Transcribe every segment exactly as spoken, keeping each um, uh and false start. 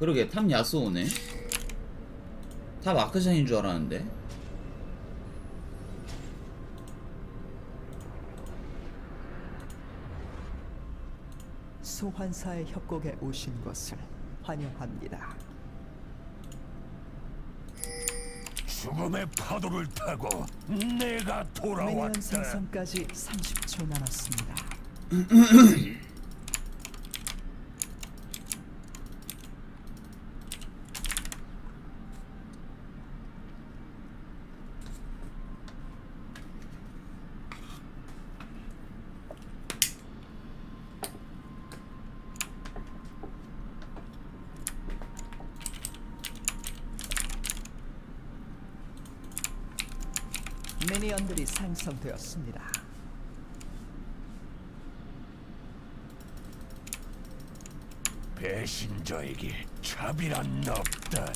그러게 탑 야스오네. 탑 아크샨인 줄 알았는데. 소환사의 협곡에 오신 것을 환영합니다. 죽음의 파도를 타고 내가 돌아왔다. 미니언 생성까지 삼십 초 남았습니다. 미니언들이 생성되었습니다. 배신자에게 차별은 없다.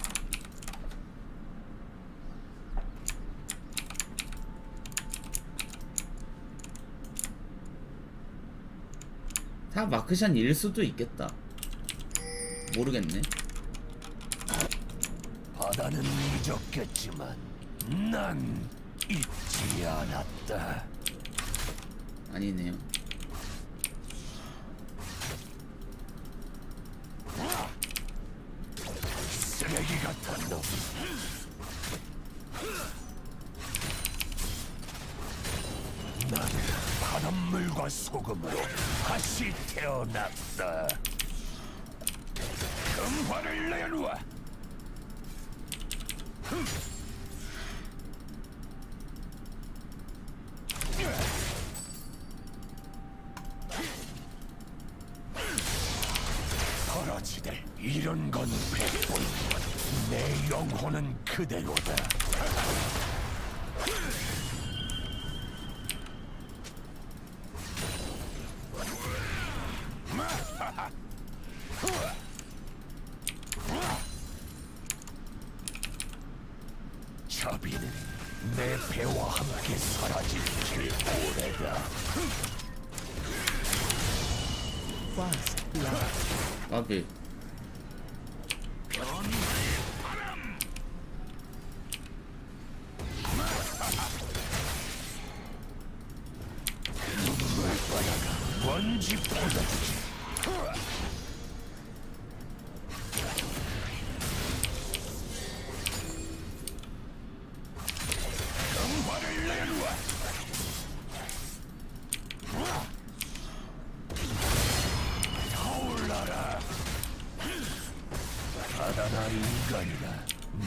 다 마크샨일 수도 있겠다. 모르겠네. 바다는 잊었겠지만 난 잊지 않았다. 아니네요. 쓰레기 같은 놈. 난 바닷물과 소금으로 다시 태어났다. 금화를 내놓아. 이런 건 백분. 내 영혼은 그대로다. 자비는 내 배와 함께 사라질 길 오래다. 아비.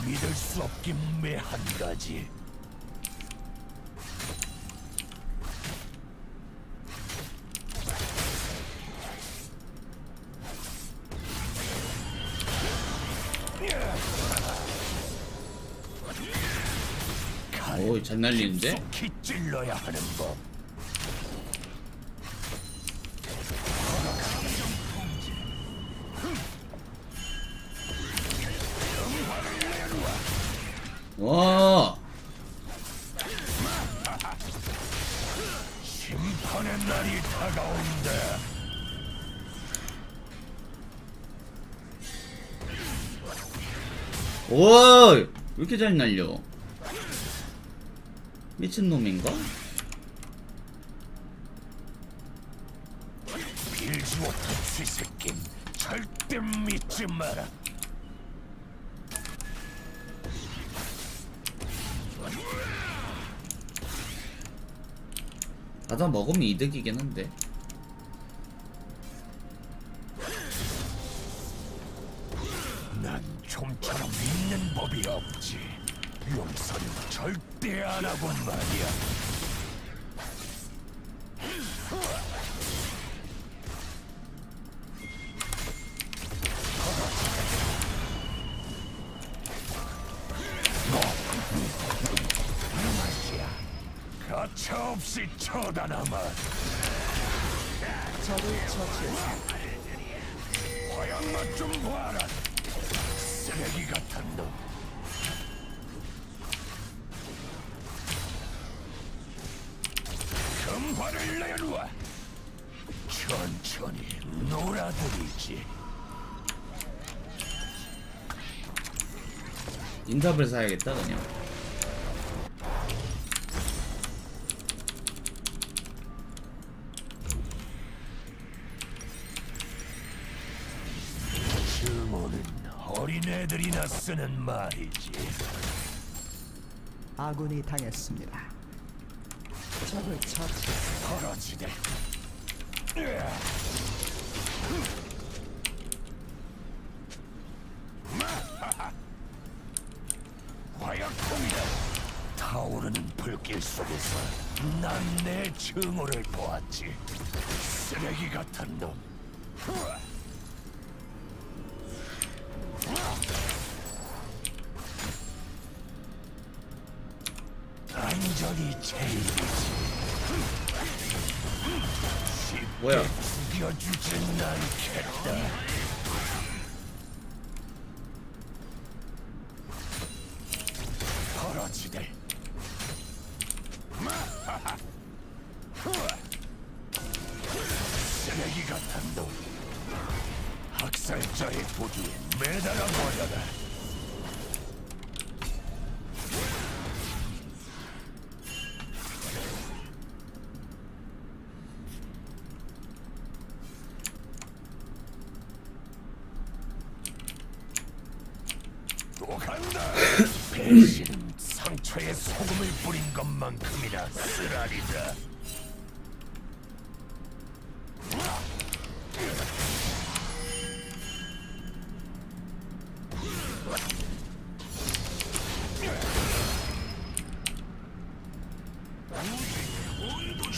믿을 수 없기매 한 가지. 오, 잘 날리는데? 깊숙이 찔러야 하는 법. 와, 심판의 날이 다가온다. 오, 왜 이렇게 잘 날려? 미친놈인가? 빌지 못한 새끼 절대 믿지 마라. 나도 먹으면 이득이긴 한데. 난 좀처럼 믿는 법이 없지. 용서는 절대 안 하고 말이야. 가차없이 쳐다남아. 저를 처치해. 화양만 좀 봐라. 쓰레기 같은 놈. 금화를 내놓아. 천천히 놀아드리지. 인탑을 사야겠다 그냥. 주문은 어린애들이나 쓰는 말이지. 아군이 당했습니다. 적을 처치. 떨어지대. 화약통이다. 타오르는 불길 속에서 난 내 증오를 보았지. 쓰레기 같은 놈. 안전이 제일이지. 뭐야? 죽여주진 않겠다. 쓰레기 같은 놈. 학살자의 보조에 매달아 버려라. 또 간다. 배신은 상처에 소금을 뿌린 것만큼이나 쓰라리다.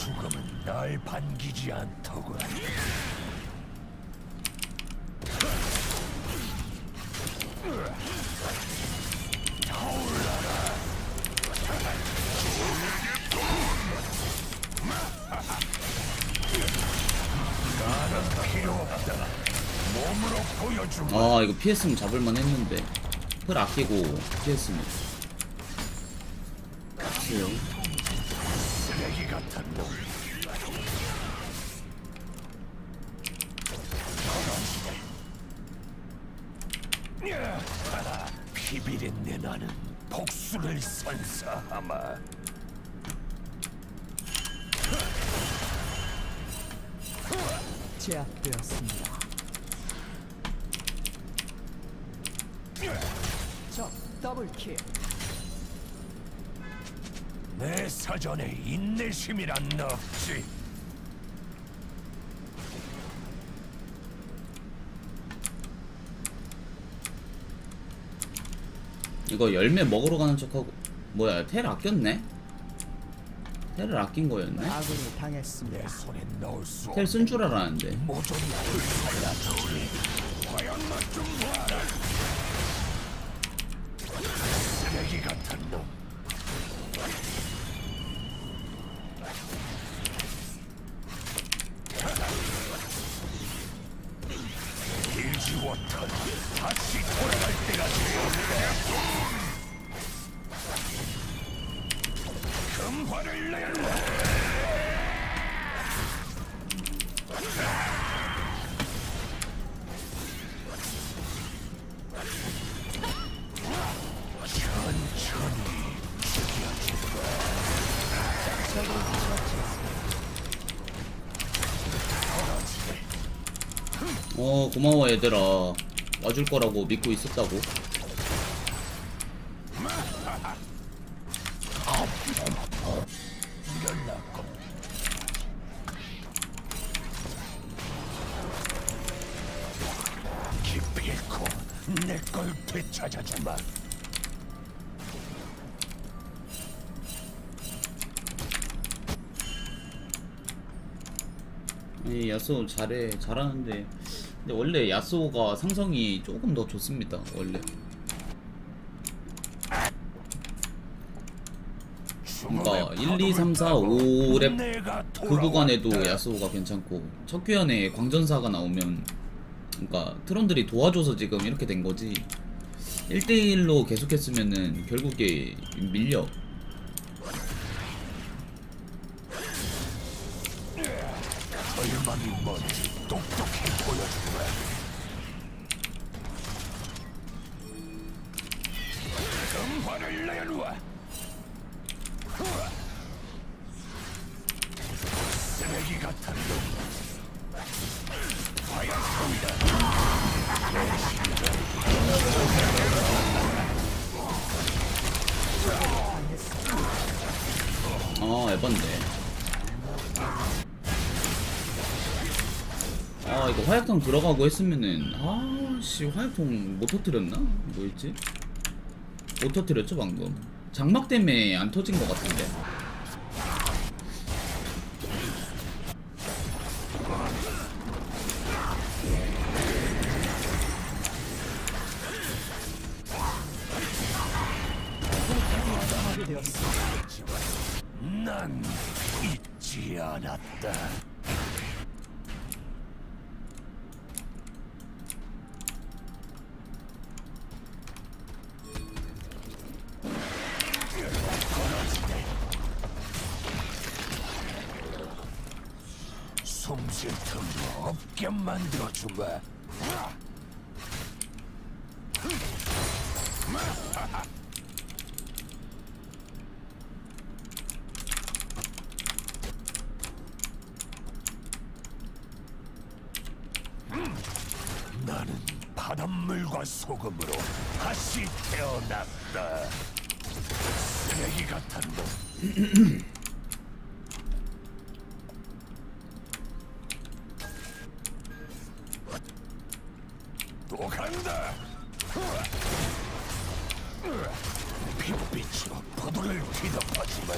죽음은 날 반기지 않더군. 아 이거 피했으면 잡을만 했는데 풀 아끼고 피했으면. 그래요. 쓰레기 같은 놈. 피비린내 나는 복수를 선사하마. 제압되었습니다. 저 더블킬. 내 사전에 인내심이란 없지. 이거 열매 먹으러 가는 척하고. 뭐야 텔 아꼈네? 텔을 아낀 거였네? 아군이 당했습니다. 텔 쓴 줄 알았는데. 쓰레기 같은 놈. 일지워터 다시 돌아갈 때가 되었네. 금화를 내라. 어 고마워 얘들아. 와줄 거라고 믿고 있었다고. 기필코 내 걸 되찾아주마. 이 야스오 잘해. 잘하는데 근데 원래 야스오가 상성이 조금 더 좋습니다. 원래 그러니까 일, 이, 삼, 사, 오 렙 그 구간에도 야스오가 괜찮고 첫 귀환에 광전사가 나오면 그러니까 트론들이 도와줘서 지금 이렇게 된거지 일 대 일로 계속했으면은 결국에 밀려. 절망이 뭔지 똑똑히 보여주라. 존나 에반데. 아 이거 화약통 들어가고 했으면은 아씨 화약통 못 터뜨렸나? 뭐였지? 못 터뜨렸죠 방금? 장막 때문에 안 터진 것 같은데. 난 잊지 않았다. 숨쉴 틈도 없게 만들어주마. 나는 바닷물과 소금으로 다시 태어났다. 쓰레기 같은 놈. 또 간다. 빛빛으로 포도를 뒤덮어주마.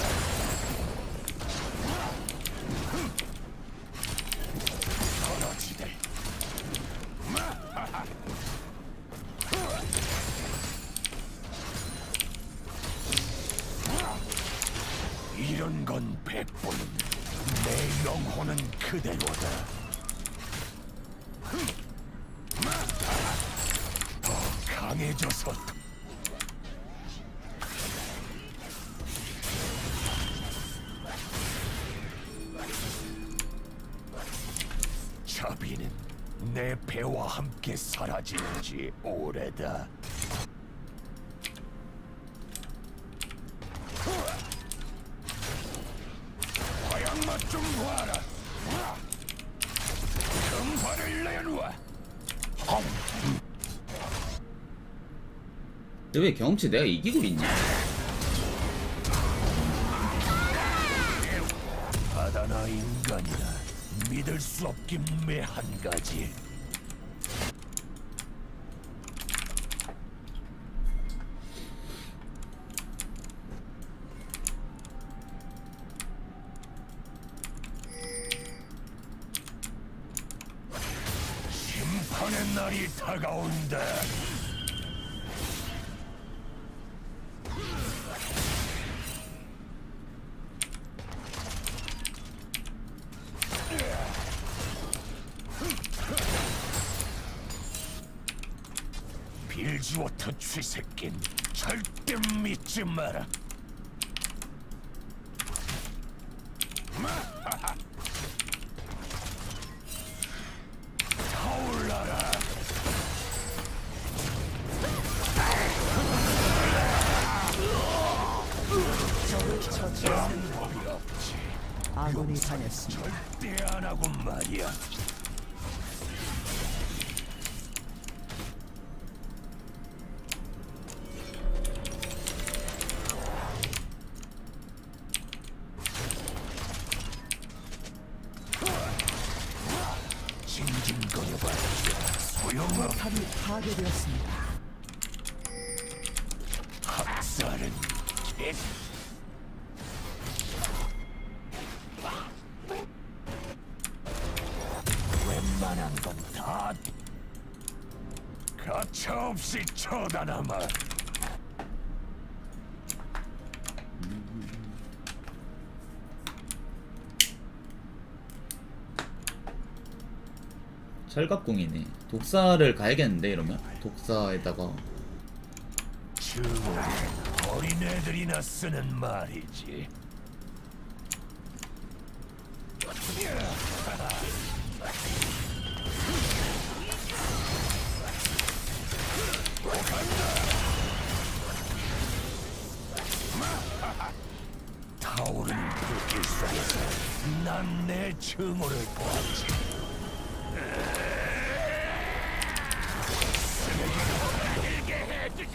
떨어지네. 이런 건 백보는 내 영혼은 그대로다. 더 강해져서 자비는 내 배와 함께 사라진 지 오래다. 화양 맛 좀 봐라. 금화를 내놓아. 근데 왜 경험치 내가 이기고 있냐? 바다나 인간이나 믿을 수 없긴 매한 가지. 심판의 날이 다가온다. 빌즈워터 취새낀 절대 믿지 마라. 타올라라. 저런 법이 없지. 아군이 당했습니다. 절대 안 하고 말이야. 탑이 파괴되었습니다. 학살은 개. 웬만한 건 다 가차 없이 쳐다남아. 철갑궁이네. 독사를 가야겠는데 이러면? 독사에다가 어린애들이나 쓰는 말이지. 타오른 불길 속에서 난 내 증오를 보았지.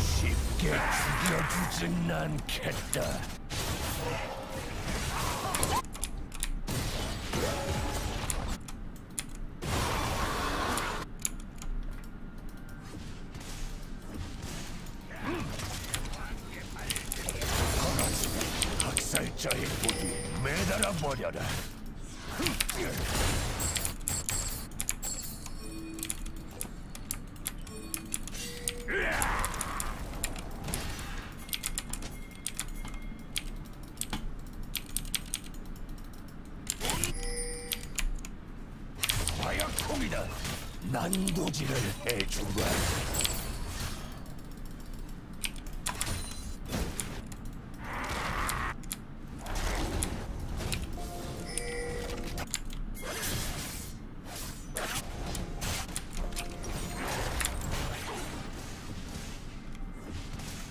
쉽게 죽여주진 않겠다. 살자의 부디 매달아 버려라. 화약통이다. 난도질을 해주마.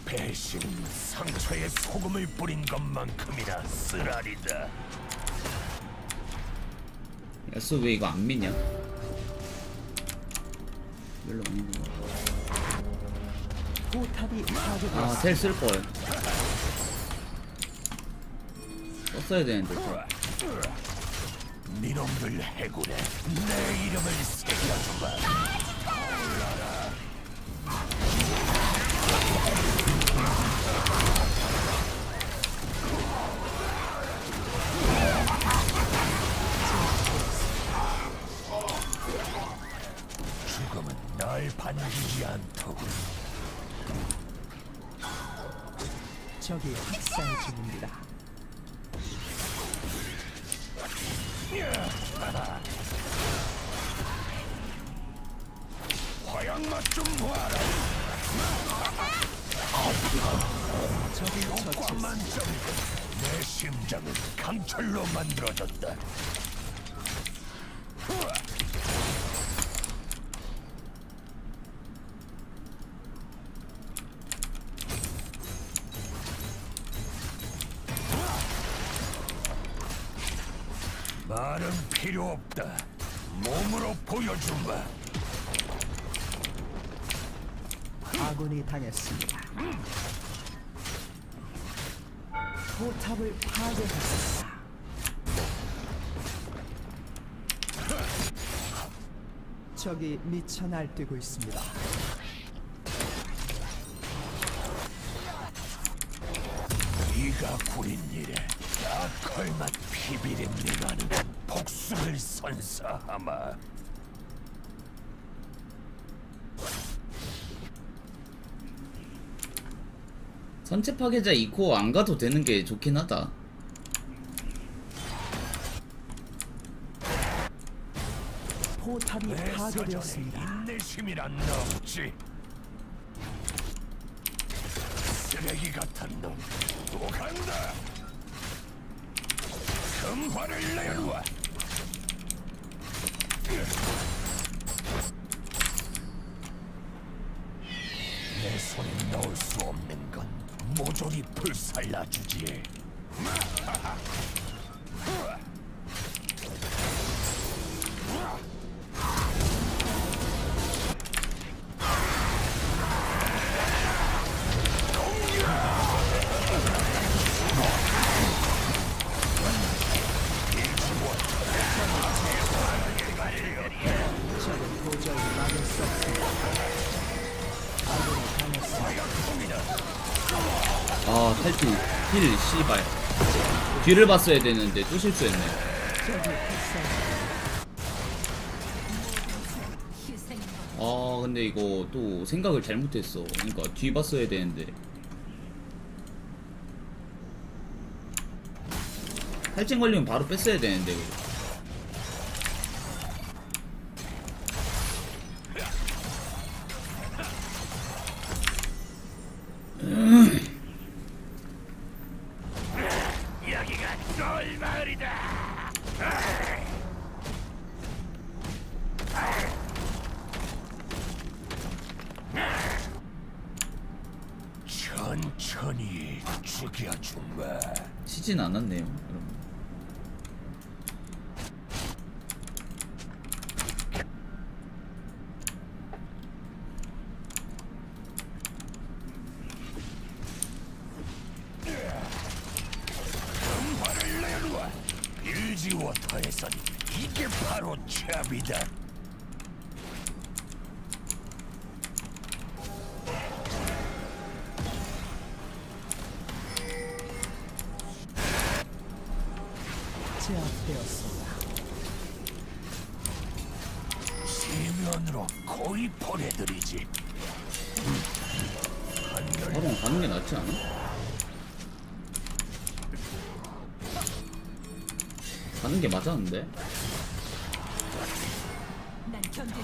배신, 상처에 소금을 뿌린 것만큼이나 쓰라리다. 야스오 왜 이거 안 믿냐? 별로 안 믿는 거야. 아, 셀 쓸걸 썼어야 되는데. 니놈들 해골에 내 이름을 새겨주마. 반기지 않더군. 저기 학살 중입니다. 화양 맛 좀 봐라. 저기 효과만 좀. 내 심장은 강철로 만들어졌다. 말은 필요 없다. 몸으로 보여준다. 아군이 당했습니다. 포탑을 파괴했습니다. 적이 미쳐 날뛰고 있습니다. 네가 구린 일에 아컬맛 피비린내나는 복수를 선사하마. 선체 파괴자 이코 안 가도 되는 게 좋긴 하다. 포탑이 파괴되었습니다. 인내심이란 넘지. 쓰레기 같은 놈 또 간다. 금화를 내려와. 내 손에 넣을 수 없는 건 모조리 불살라주지. 아, 탈출 힐 씨발. 뒤를 봤어야 되는데 또 실수했네. 아, 근데 이거 또 생각을 잘못했어. 그러니까 뒤 봤어야 되는데. 탈진 걸리면 바로 뺐어야 되는데. 치진 않았네요, 여러분. 빌지워터에선 이게 바로 찹이다. 세면으로 거의 보내드리지. 바로 가는 게 낫지 않아? 가는 게 맞았는데? 난 견딜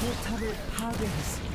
포탑을 파괴했습니다.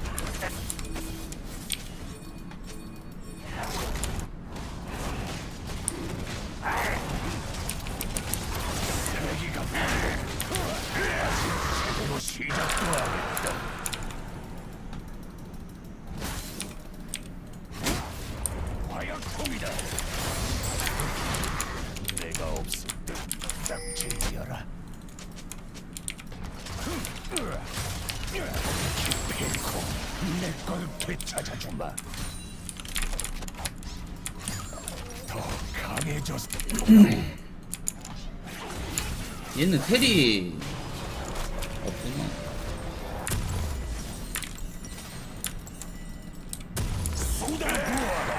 얘는 테리 없구나. 쏟아부어라.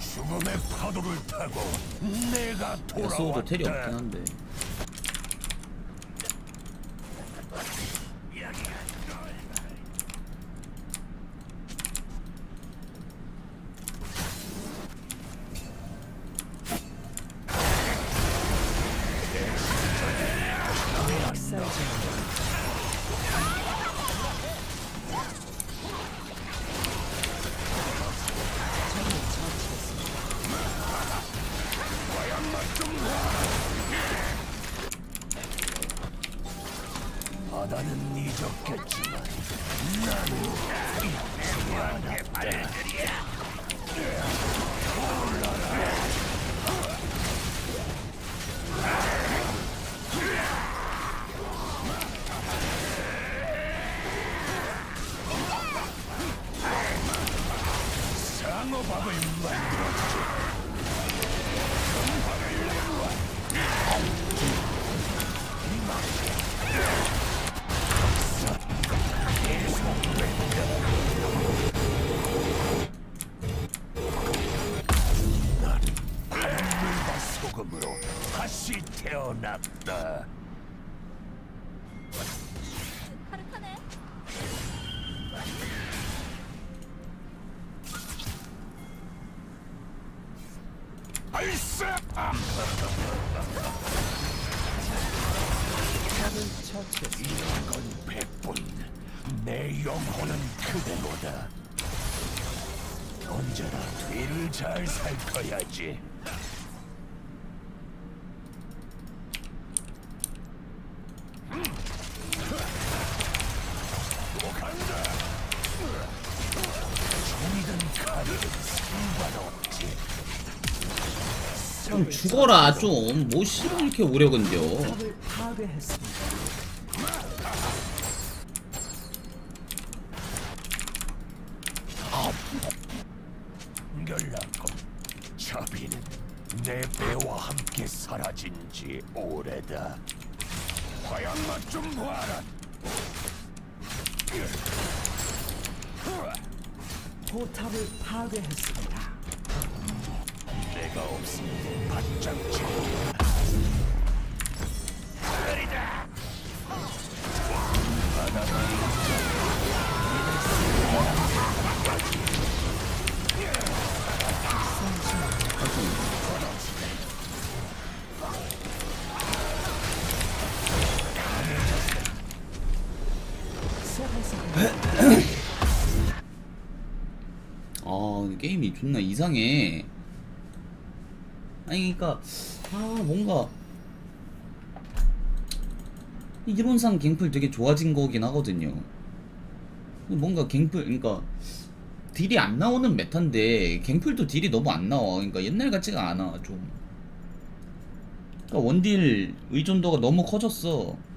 죽음의 파도를 타고 내가 돌아왔다. 야스오도 테리 없긴 한데. 잘 살펴야지. 또 간다. 종이든 칼이든 상관없지. 좀 죽어라 좀. 뭐 싫어 이렇게 오래 건져. 사라진지 오래다. 과연 맛 좀 봐라. 포탑을 파괴했습니다. 내가 없으면 바짝 치고. 아 게임이 존나 이상해. 아니 그니까 아 뭔가 이론상 갱플 되게 좋아진 거긴 하거든요. 뭔가 갱플 그니까 딜이 안 나오는 메타인데 갱플도 딜이 너무 안 나와. 그니까 옛날 같지가 않아 좀. 그니까 원딜 의존도가 너무 커졌어.